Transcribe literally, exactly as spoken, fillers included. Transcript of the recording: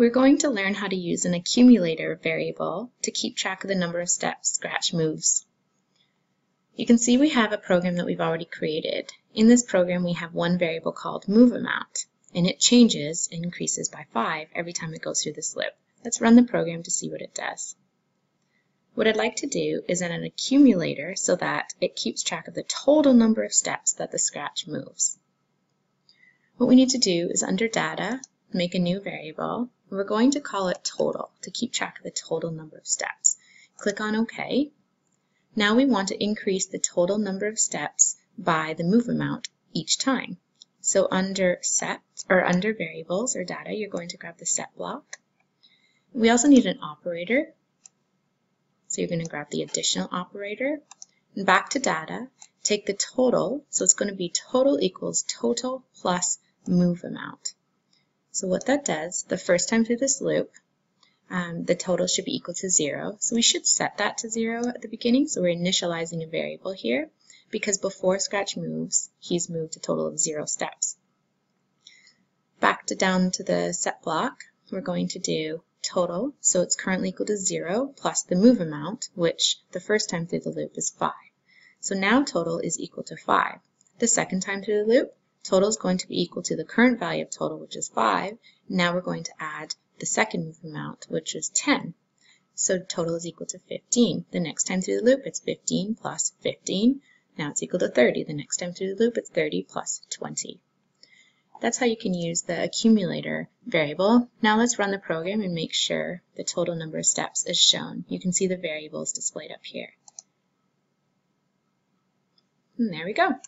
We're going to learn how to use an accumulator variable to keep track of the number of steps Scratch moves. You can see we have a program that we've already created. In this program, we have one variable called moveAmount, and it changes and increases by five every time it goes through this loop. Let's run the program to see what it does. What I'd like to do is add an accumulator so that it keeps track of the total number of steps that the Scratch moves. What we need to do is, under Data, make a new variable. We're going to call it Total to keep track of the total number of steps. Click on OK. Now we want to increase the total number of steps by the move amount each time. So under Set, or under Variables or Data, you're going to grab the Set block. We also need an operator. So you're going to grab the additional operator, and back to Data, take the total, so it's going to be total equals total plus move amount. So what that does, the first time through this loop, um, the total should be equal to zero. So we should set that to zero at the beginning, so we're initializing a variable here, because before Scratch moves, he's moved a total of zero steps. Back to down to the Set block, we're going to do total, so it's currently equal to zero, plus the move amount, which the first time through the loop is five. So now total is equal to five. The second time through the loop, total is going to be equal to the current value of total, which is five. Now we're going to add the second move amount, which is ten. So total is equal to fifteen. The next time through the loop, it's fifteen plus fifteen. Now it's equal to thirty. The next time through the loop, it's thirty plus twenty. That's how you can use the accumulator variable. Now let's run the program and make sure the total number of steps is shown. You can see the variables displayed up here. And there we go.